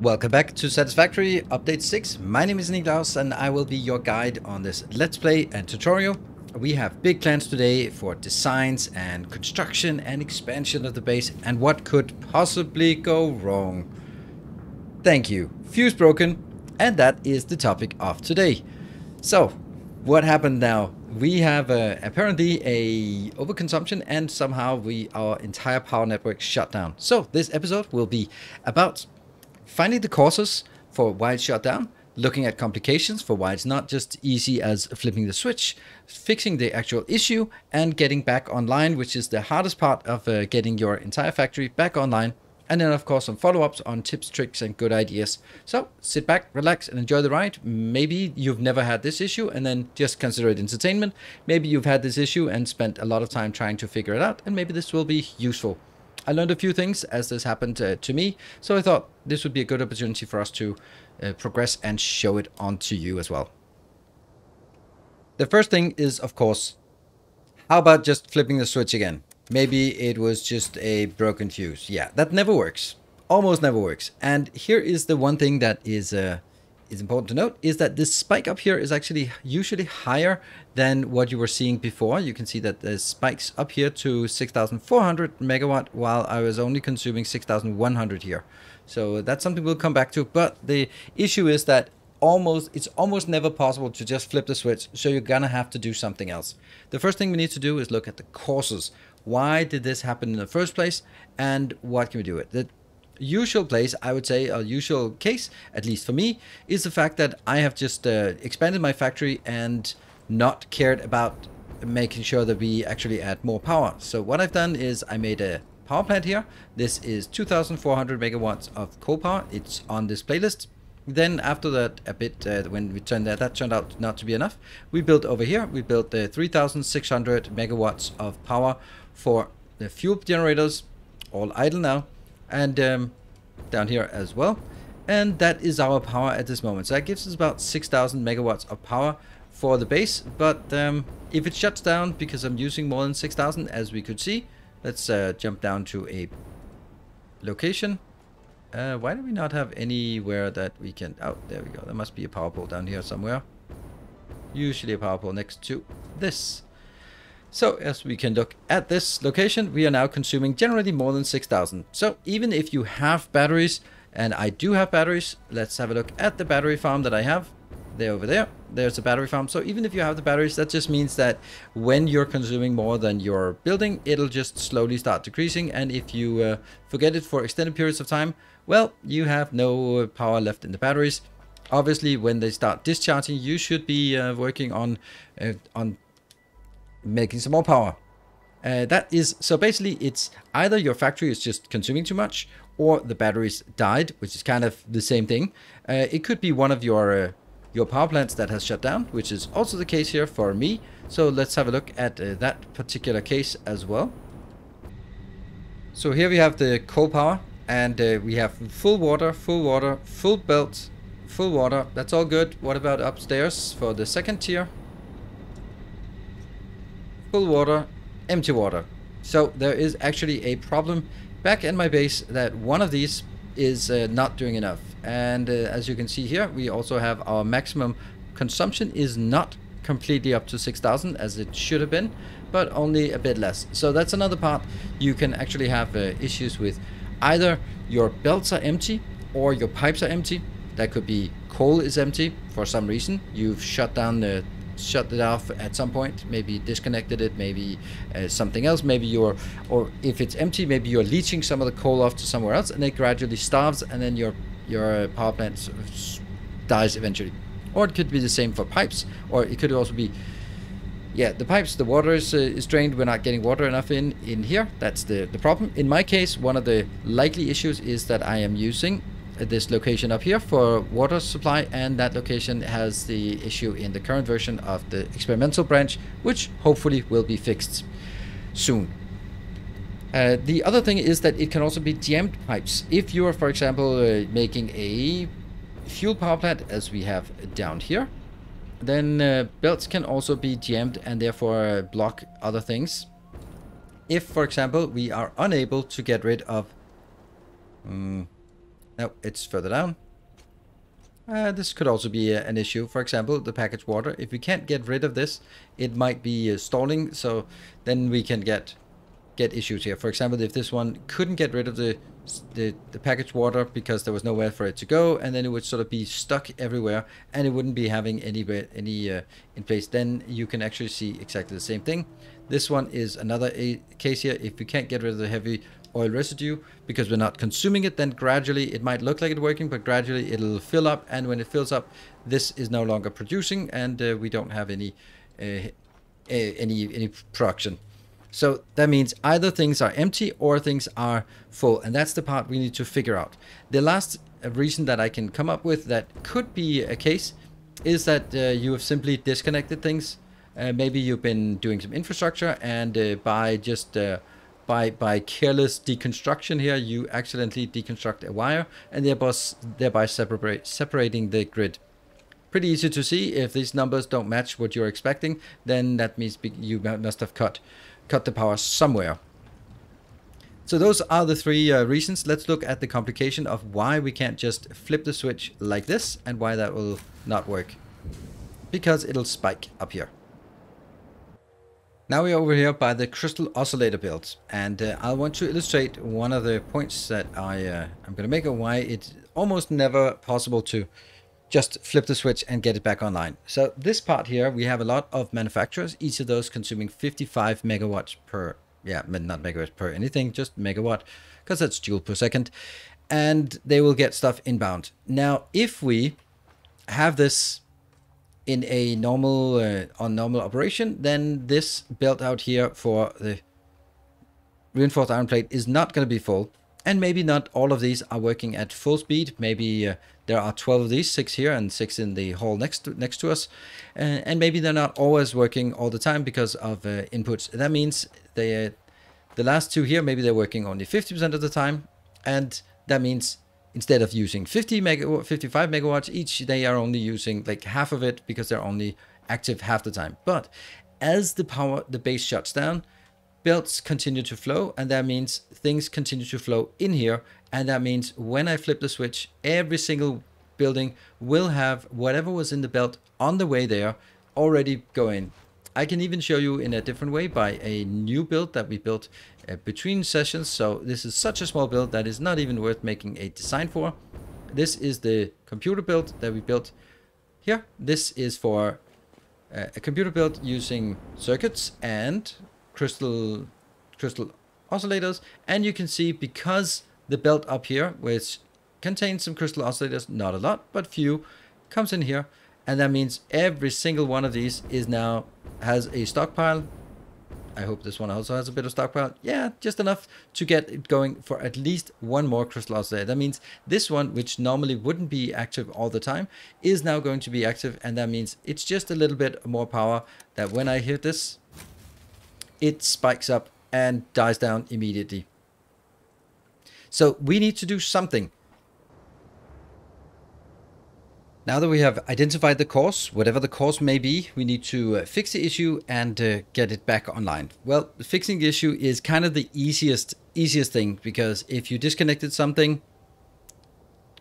Welcome back to Satisfactory Update 6. My name is Niklaus and I will be your guide on this Let's Play and tutorial. We have big plans today for designs and construction and expansion of the base and what could possibly go wrong. Thank you. Fuse broken, and that is the topic of today. So what happened now? We have apparently a overconsumption and somehow our entire power network shut down. So this episode will be about finding the causes for why it's shut down, looking at complications for why it's not just easy as flipping the switch, fixing the actual issue, and getting back online, which is the hardest part of getting your entire factory back online. And then, of course, some follow-ups on tips, tricks, and good ideas. So sit back, relax, and enjoy the ride. Maybe you've never had this issue, and then just consider it entertainment. Maybe you've had this issue and spent a lot of time trying to figure it out, and maybe this will be useful. I learned a few things as this happened to me, so I thought this would be a good opportunity for us to progress and show it on to you as well. The first thing is, of course, how about just flipping the switch again? Maybe it was just a broken fuse. Yeah, that never works. Almost never works. And here is the one thing that is important to note, is that this spike up here is actually usually higher than what you were seeing before. You can see that the spikes up here to 6,400 megawatt, while I was only consuming 6,100 here. So that's something we'll come back to. But the issue is that it's almost never possible to just flip the switch. So you're gonna have to do something else. The first thing we need to do is look at the causes. Why did this happen in the first place, and what can we do? The usual place, I would say, a usual case, at least for me, is the fact that I have just expanded my factory and not cared about making sure that we actually add more power. So what I've done is I made a power plant here. This is 2,400 megawatts of coal power. It's on this playlist. Then after that, a bit when we turned that turned out not to be enough. We built over here. We built 3,600 megawatts of power for the fuel generators, all idle now, and down here as well. And that is our power at this moment. So that gives us about 6,000 megawatts of power for the base. But if it shuts down because I'm using more than 6,000, as we could see, let's jump down to a location. Why do we not have anywhere that we can... Oh, there we go. There must be a power pole down here somewhere. Usually a power pole next to this. So as we can look at this location, we are now consuming generally more than 6,000. So even if you have batteries, and I do have batteries, let's have a look at the battery farm that I have. They're over there. There's a battery farm. So even if you have the batteries, that just means that when you're consuming more than you're building, it'll just slowly start decreasing. And if you forget it for extended periods of time, well, you have no power left in the batteries. Obviously, when they start discharging, you should be working on making some more power. That is, so basically it's either your factory is just consuming too much, or the batteries died, which is kind of the same thing. It could be one of your power plants that has shut down, which is also the case here for me. So let's have a look at that particular case as well. So here we have the coal power. And we have full water, full water, full belt, full water. That's all good. What about upstairs for the second tier? Full water, empty water. So there is actually a problem back in my base that one of these is not doing enough. And as you can see here, we also have our maximum consumption is not completely up to 6,000 as it should have been, but only a bit less. So that's another part. You can actually have issues with either your belts are empty or your pipes are empty. That could be coal is empty for some reason. You've shut it off at some point, maybe disconnected it, maybe something else. Maybe or if it's empty, maybe you're leaching some of the coal off to somewhere else and it gradually starves, and then your power plant sort of dies eventually. Or it could be the same for pipes, or it could also be, yeah, the pipes, the water is drained. We're not getting water enough in here. That's the problem. In my case, one of the likely issues is that I am using this location up here for water supply, and that location has the issue in the current version of the experimental branch, which hopefully will be fixed soon. The other thing is that it can also be jammed pipes. If you are, for example, making a fuel power plant, as we have down here, then belts can also be jammed and therefore block other things. If, for example, we are unable to get rid of No, it's further down. This could also be an issue. For example, the packaged water. If we can't get rid of this, it might be stalling. So then we can get issues here. For example, if this one couldn't get rid of the packaged water because there was nowhere for it to go, and then it would sort of be stuck everywhere, and it wouldn't be having any in place. Then you can actually see exactly the same thing. This one is another case here. If we can't get rid of the heavy oil residue because we're not consuming it, then gradually it might look like it's working, but gradually it'll fill up, and when it fills up, this is no longer producing, and we don't have any production. So that means either things are empty or things are full, and that's the part we need to figure out. The last reason that I can come up with that could be a case is that you have simply disconnected things. Maybe you've been doing some infrastructure, and by careless deconstruction here, you accidentally deconstruct a wire, and thereby separating the grid. Pretty easy to see. If these numbers don't match what you're expecting, then that means you must have cut the power somewhere. So those are the three reasons. Let's look at the complication of why we can't just flip the switch like this, and why that will not work. Because it'll spike up here. Now we're over here by the crystal oscillator build, and I want to illustrate one of the points that I'm going to make on why it's almost never possible to just flip the switch and get it back online. So this part here, we have a lot of manufacturers, each of those consuming 55 megawatts per, yeah, not megawatts per anything, just megawatt, because that's joule per second, and they will get stuff inbound. Now, if we have this in a normal on normal operation, then this belt out here for the reinforced iron plate is not going to be full, and maybe not all of these are working at full speed. Maybe there are 12 of these, 6 here and 6 in the hall next to us, and maybe they're not always working all the time because of inputs. That means the last two here, maybe they're working only 50% of the time, and that means instead of using 55 megawatts each, they are only using like half of it because they're only active half the time. But as the base shuts down, belts continue to flow, and that means things continue to flow in here. And that means when I flip the switch, every single building will have whatever was in the belt on the way there already going. I can even show you in a different way by a new build that we built between sessions. So this is such a small build that is not even worth making a design for. This is the computer build that we built here. This is for a computer build using circuits and crystal oscillators. And you can see because the belt up here, which contains some crystal oscillators, not a lot, but few, comes in here. And that means every single one of these is now has a stockpile. I hope this one also has a bit of stockpile. Yeah, just enough to get it going for at least one more crystal oscillator. That means this one, which normally wouldn't be active all the time, is now going to be active. And that means it's just a little bit more power that when I hit this, it spikes up and dies down immediately. So we need to do something. Now that we have identified the cause, whatever the cause may be, we need to fix the issue and get it back online. Well, fixing the issue is kind of the easiest thing, because if you disconnected something,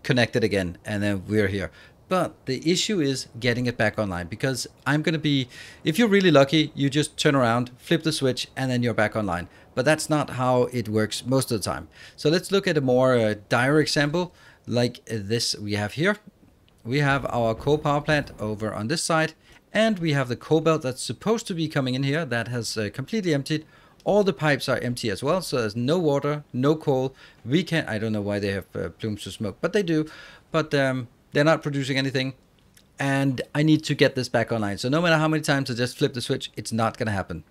connect it again, and then we're here. But the issue is getting it back online, because I'm going to be, if you're really lucky, you just turn around, flip the switch, and then you're back online. But that's not how it works most of the time. So let's look at a more dire example like this we have here. We have our coal power plant over on this side, and we have the coal belt that's supposed to be coming in here that has completely emptied. All the pipes are empty as well, so there's no water, no coal. We can't, I don't know why they have plumes to smoke, but they do. But they're not producing anything, and I need to get this back online. So no matter how many times I just flip the switch, it's not going to happen.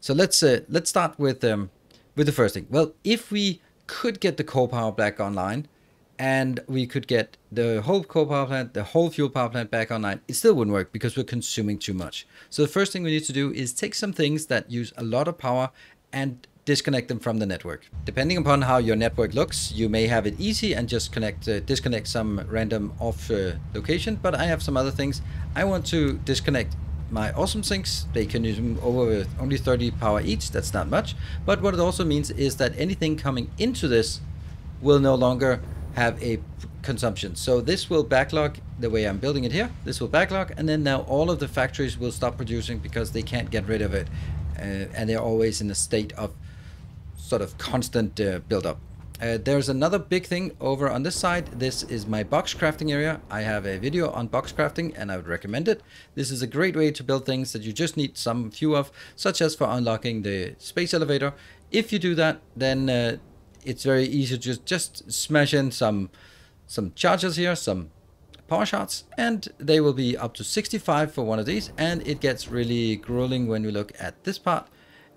So let's start with the first thing. Well, if we could get the coal power back online, and we could get the whole coal power plant, the whole fuel power plant back online, it still wouldn't work because we're consuming too much. So the first thing we need to do is take some things that use a lot of power and disconnect them from the network. Depending upon how your network looks, you may have it easy and just disconnect some random off location, but I have some other things. I want to disconnect my awesome sinks. They can use them over with only 30 power each, that's not much. But what it also means is that anything coming into this will no longer have a consumption. So this will backlog the way I'm building it here. This will backlog, and then now all of the factories will stop producing because they can't get rid of it, and they're always in a state of sort of constant buildup. There's another big thing over on this side. This is my box crafting area. I have a video on box crafting and I would recommend it. This is a great way to build things that you just need some few of, such as for unlocking the space elevator. If you do that, then it's very easy to just smash in some chargers here, some power shots, and they will be up to 65 for one of these, and it gets really grueling when we look at this part.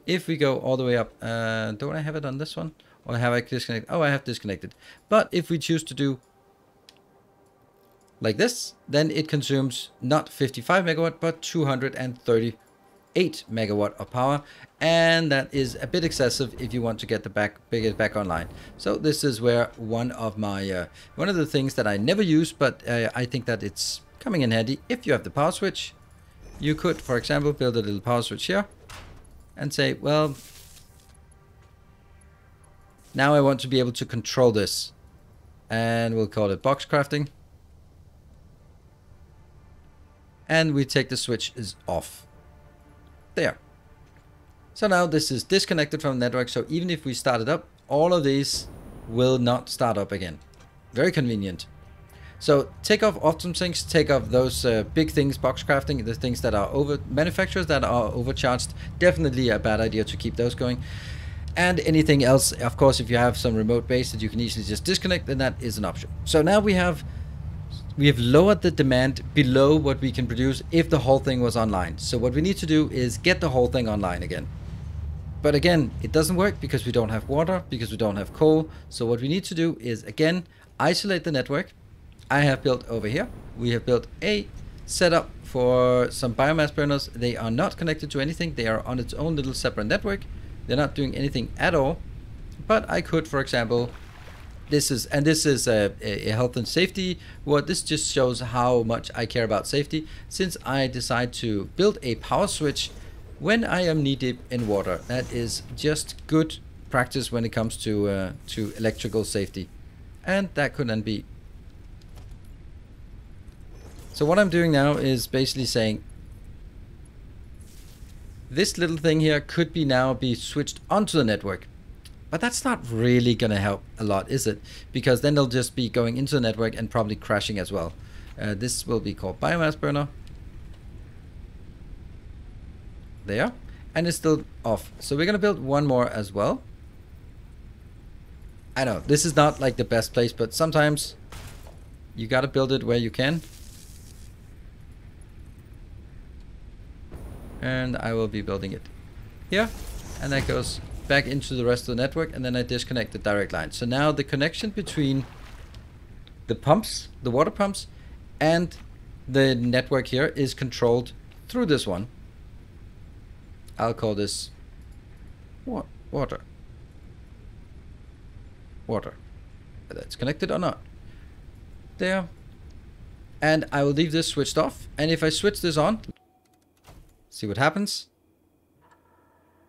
If we go all the way up, don't I have it on this one? Or have I disconnected? Oh, I have disconnected. But if we choose to do like this, then it consumes not 55 megawatt, but 238 megawatt of power. And that is a bit excessive if you want to get the back online. So this is where one of my, one of the things that I never use, but I think that it's coming in handy. If you have the power switch, you could, for example, build a little power switch here and say, well, now I want to be able to control this, and we'll call it box crafting. And we take the switch is off. There. So now this is disconnected from the network, so even if we start it up, all of these will not start up again. Very convenient. So take off awesome sinks, take off those big things, box crafting, the things that are over, manufacturers that are overcharged, definitely a bad idea to keep those going. And anything else, of course, if you have some remote base that you can easily just disconnect, then that is an option. So now we have lowered the demand below what we can produce if the whole thing was online. So what we need to do is get the whole thing online again. But again, it doesn't work because we don't have water, because we don't have coal. So what we need to do is, again, isolate the network. I have built over here, we have built a setup for some biomass burners. They are not connected to anything. They are on its own little separate network. They're not doing anything at all, but I could, for example, this is a health and safety. Well, this just shows how much I care about safety, since I decide to build a power switch when I am knee deep in water. That is just good practice when it comes to electrical safety, and that couldn't be. So what I'm doing now is basically saying, this little thing here could be now be switched onto the network, but that's not really going to help a lot, is it? Because then they'll just be going into the network and probably crashing as well. This will be called biomass burner. There, and it's still off. So we're going to build one more as well. I know this is not like the best place, but sometimes you got to build it where you can. And I will be building it here, and that goes back into the rest of the network, and then I disconnect the direct line. So now the connection between the pumps, the water pumps, and the network here is controlled through this one. I'll call this water, whether it's connected or not. There, and I will leave this switched off, and if I switch this on, see what happens.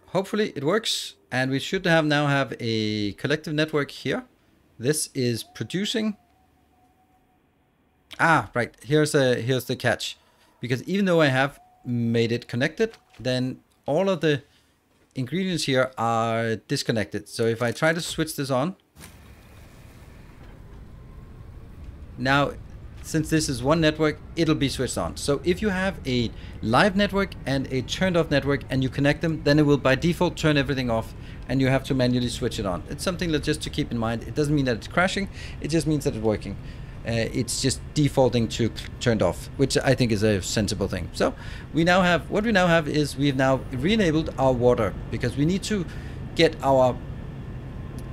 Hopefully it works, and we should have now have a collective network here. This is producing. Ah, right, here's the catch, because even though I have made it connected, then all of the ingredients here are disconnected. So if I try to switch this on now, since this is one network, it'll be switched on. So if you have a live network and a turned off network and you connect them, then it will by default turn everything off and you have to manually switch it on. It's something that just to keep in mind. It doesn't mean that it's crashing, it just means that it's working. It's just defaulting to turned off, which I think is a sensible thing. So we now have, what we now have is we've now re-enabled our water, because we need to get our,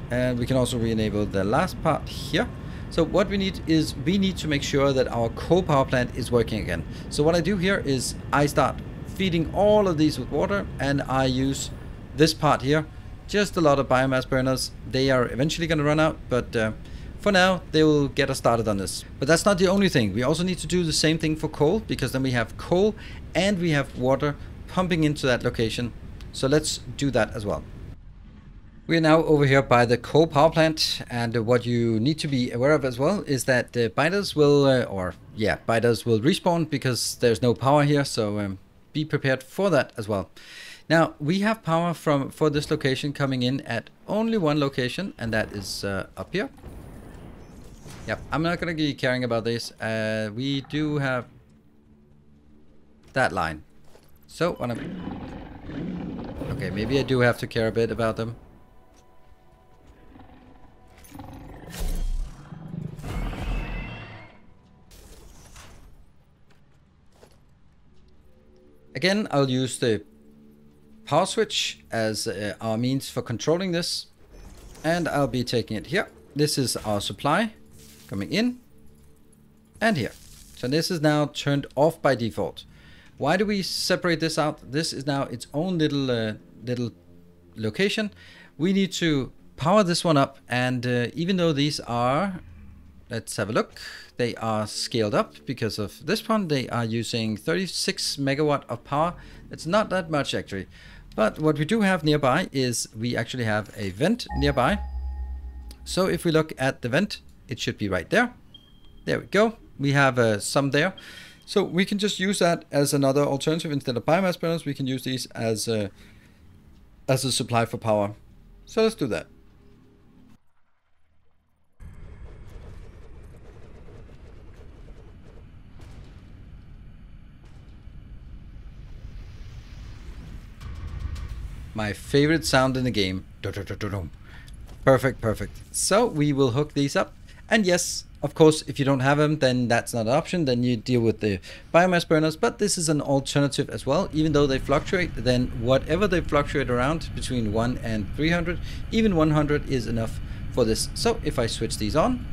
and we can also re-enable the last part here. So what we need is we need to make sure that our coal power plant is working again. So what I do here is I start feeding all of these with water, and I use this part here. Just a lot of biomass burners. They are eventually going to run out, but for now they will get us started on this. But that's not the only thing. We also need to do the same thing for coal, because then we have coal and we have water pumping into that location. So let's do that as well. We're now over here by the coal power plant, and what you need to be aware of as well is that the biters will, biters will respawn because there's no power here, so be prepared for that as well. Now we have power for this location coming in at only one location, and that is up here. Yep, I'm not going to be caring about this. We do have that line, so okay, maybe I do have to care a bit about them. Again, I'll use the power switch as our means for controlling this, and I'll be taking it here. This is our supply coming in, and here. So this is now turned off by default. Why do we separate this out? This is now its own little location. We need to power this one up, and even though these are, let's have a look, they are scaled up because of this one. They are using 36 megawatt of power. It's not that much actually. But what we do have nearby is we actually have a vent nearby. So if we look at the vent, it should be right there. There we go. We have some there. So we can just use that as another alternative. Instead of biomass burners, we can use these as a supply for power. So let's do that. My favorite sound in the game. Perfect, perfect. So we will hook these up. And yes, of course, if you don't have them, then that's not an option. Then you deal with the biomass burners. But this is an alternative as well. Even though they fluctuate, then whatever they fluctuate around between 1 and 300, even 100 is enough for this. So if I switch these on,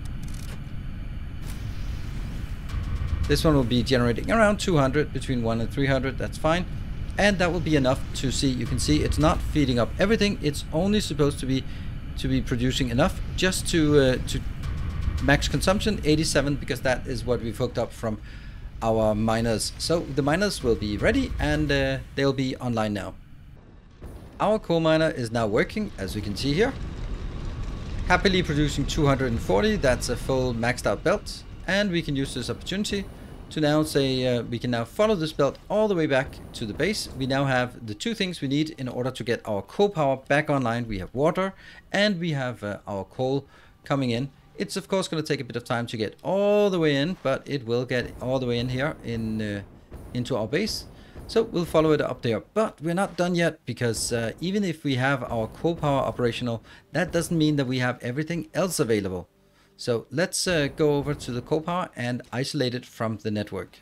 this one will be generating around 200, between 1 and 300. That's fine. And that will be enough to see. You can see it's not feeding up everything. It's only supposed to be producing enough just to max consumption 87, because that is what we've hooked up from our miners. So the miners will be ready, and they'll be online now. Our coal miner is now working, as we can see here, happily producing 240. That's a full maxed out belt, and we can use this opportunity to now say we can now follow this belt all the way back to the base. We now have the two things we need in order to get our coal power back online. We have water, and we have our coal coming in. It's of course going to take a bit of time to get all the way in, but it will get all the way in here in into our base. So we'll follow it up there, but we're not done yet, because even if we have our coal power operational, that doesn't mean that we have everything else available. So let's go over to the coal power and isolate it from the network.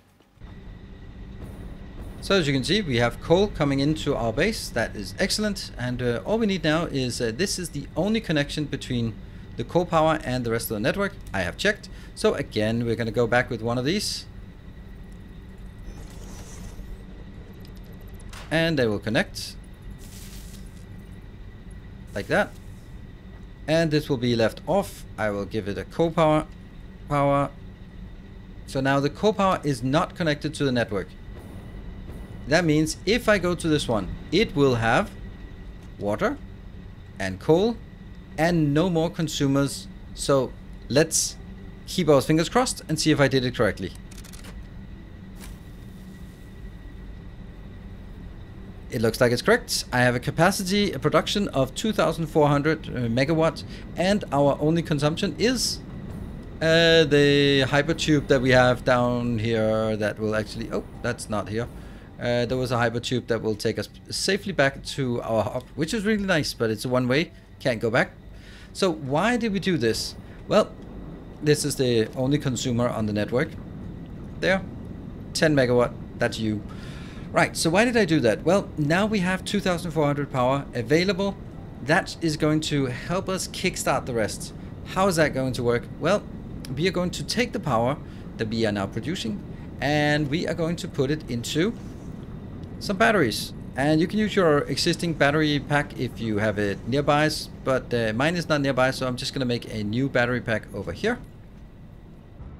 So as you can see, we have coal coming into our base. That is excellent. And all we need now is, this is the only connection between the coal power and the rest of the network. I have checked. So again, we're going to go back with one of these. And they will connect. Like that. And this will be left off. I will give it a co-power. So now the co-power is not connected to the network. That means if I go to this one, it will have water and coal and no more consumers. So let's keep our fingers crossed and see if I did it correctly. It looks like it's correct. I have a capacity, a production of 2,400 megawatts, and our only consumption is the hypertube that we have down here that will actually... Oh, that's not here. There was a hypertube that will take us safely back to our hub, which is really nice, but it's a one-way. Can't go back. So why did we do this? Well, this is the only consumer on the network. There. 10 megawatt. That's you. Right, so why did I do that? Well, now we have 2,400 power available. That is going to help us kickstart the rest. How is that going to work? Well, we are going to take the power that we are now producing, and we are going to put it into some batteries. And you can use your existing battery pack if you have it nearby, but mine is not nearby, so I'm just going to make a new battery pack over here.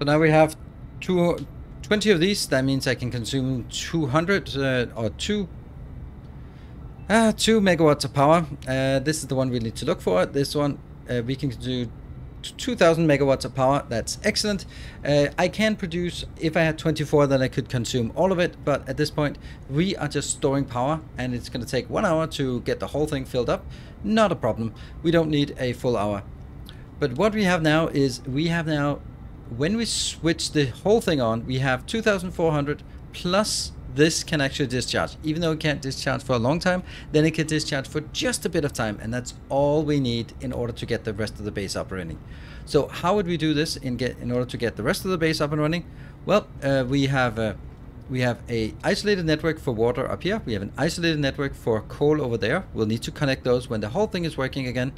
So now we have 20 of these. That means I can consume 200 or two 2 megawatts of power. This is the one we need to look for. This one we can do 2,000 megawatts of power. That's excellent. I can produce, if I had 24, then I could consume all of it, but at this point we are just storing power, and it's going to take 1 hour to get the whole thing filled up. Not a problem. We don't need a full hour. But what we have now is, we have now, when we switch the whole thing on, we have 2,400 plus. This can actually discharge. Even though it can't discharge for a long time, then it can discharge for just a bit of time, and that's all we need in order to get the rest of the base up and running. So how would we do this in order to get the rest of the base up and running? Well, we have a isolated network for water up here. We have an isolated network for coal over there. We'll need to connect those when the whole thing is working again.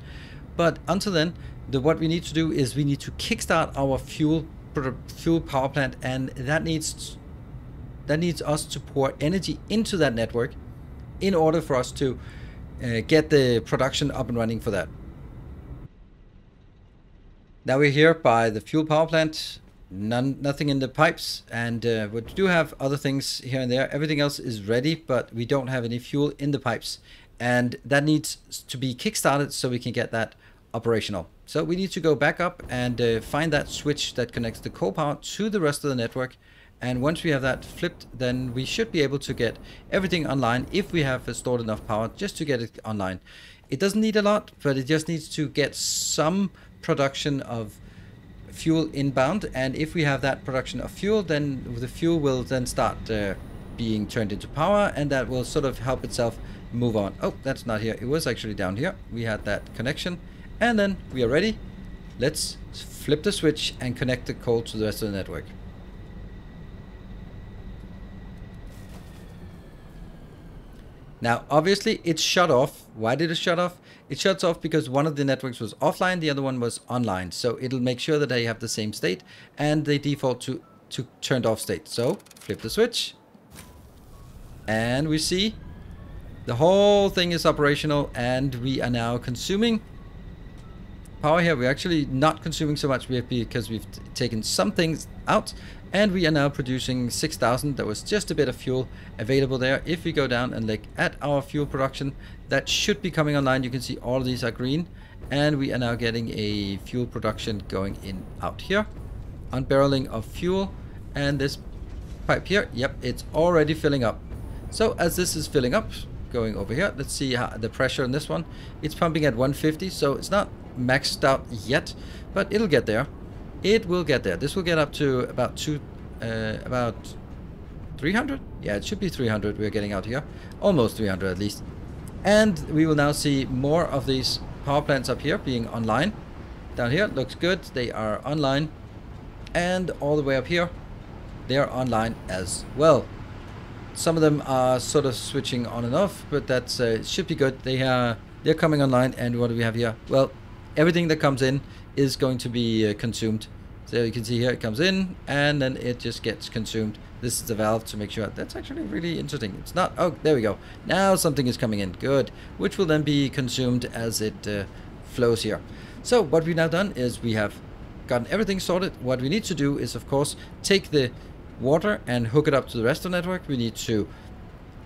But until then, what we need to do is we need to kickstart our fuel power plant, and that needs us to pour energy into that network in order for us to get the production up and running for that. Now we're here by the fuel power plant, nothing in the pipes, and we do have other things here and there. Everything else is ready, but we don't have any fuel in the pipes, and that needs to be kickstarted so we can get that operational. So we need to go back up and find that switch that connects the coal power to the rest of the network. And once we have that flipped, then we should be able to get everything online if we have stored enough power just to get it online. It doesn't need a lot, but it just needs to get some production of fuel inbound. And if we have that production of fuel, then the fuel will then start being turned into power, and that will sort of help itself move on. Oh, that's not here. It was actually down here. We had that connection, and then we are ready. Let's flip the switch and connect the coal to the rest of the network. Now, obviously, it's shut off. Why did it shut off? It shuts off because one of the networks was offline, the other one was online. So it'll make sure that they have the same state, and they default to turned off state. So flip the switch, and we see the whole thing is operational, and we are now consuming power here. We're actually not consuming so much because we've taken some things out, and we are now producing 6,000. There was just a bit of fuel available there. If we go down and look at our fuel production, that should be coming online. You can see all of these are green, and we are now getting a fuel production going in out here. Unbarreling of fuel, and this pipe here, yep, it's already filling up. So as this is filling up, going over here, let's see how the pressure on this one. It's pumping at 150, so it's not maxed out yet, but it'll get there. It will get there. This will get up to about 300. Yeah, it should be 300. We're getting out here, almost 300 at least. And we will now see more of these power plants up here being online. Down here looks good. They are online, and all the way up here, they are online as well. Some of them are sort of switching on and off, but that should be good. They're coming online, and what do we have here? Well, everything that comes in is going to be consumed. So you can see here it comes in, and then it just gets consumed. This is the valve to make sure. That's actually really interesting. It's not, oh, there we go. Now something is coming in, good, which will then be consumed as it flows here. So what we've now done is we have gotten everything sorted. What we need to do is, of course, take the water and hook it up to the rest of the network. We need to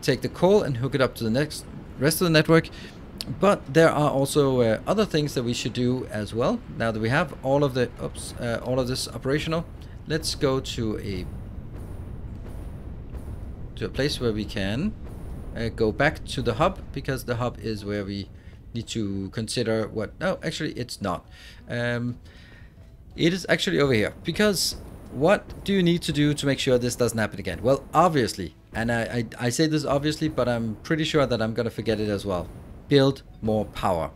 take the coal and hook it up to the next rest of the network. But there are also other things that we should do as well. Now that we have all of the all of this operational, let's go to a place where we can go back to the hub, because the hub is where we need to consider what. No, actually, it's not. It is actually over here, because what do you need to do to make sure this doesn't happen again? Well, obviously, and I say this obviously, but I'm pretty sure that I'm gonna forget it as well. Build more power.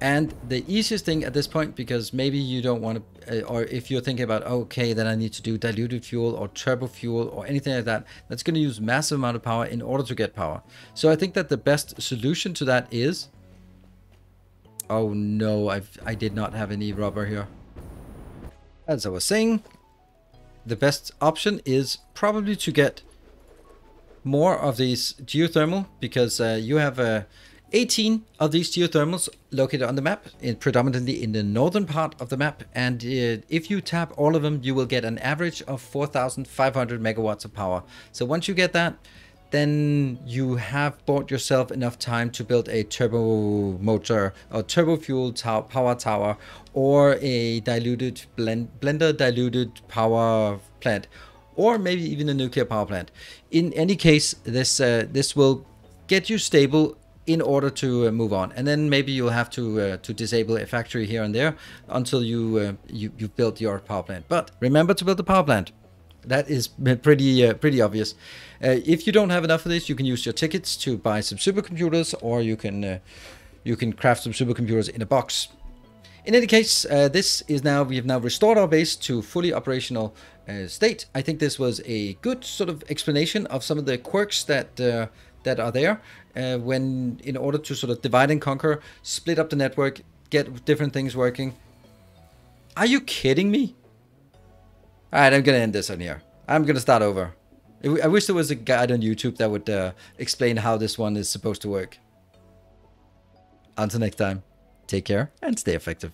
And the easiest thing at this point, because maybe you don't want to, or if you're thinking about, okay, then I need to do diluted fuel or turbo fuel or anything like that, that's going to use massive amount of power in order to get power. So I think that the best solution to that is, oh no, I did not have any rubber here. As I was saying, the best option is probably to get more of these geothermal, because you have a 18 of these geothermals located on the map, predominantly in the northern part of the map, and if you tap all of them, you will get an average of 4,500 megawatts of power. So once you get that, then you have bought yourself enough time to build a turbo motor or turbo fuel power tower, or a diluted blender diluted power plant, or maybe even a nuclear power plant. In any case, this will get you stable in order to move on, and then maybe you'll have to disable a factory here and there until you build your power plant. But remember to build the power plant. That is pretty obvious. If you don't have enough of this, you can use your tickets to buy some supercomputers, or you can craft some supercomputers in a box. In any case, we have now restored our base to fully operational state. I think this was a good sort of explanation of some of the quirks that are there when in order to sort of divide and conquer, split up the network, get different things working. Are you kidding me? All right, I'm gonna end this on here. I'm gonna start over. I wish there was a guide on YouTube that would explain how this one is supposed to work. Until next time, take care and stay effective.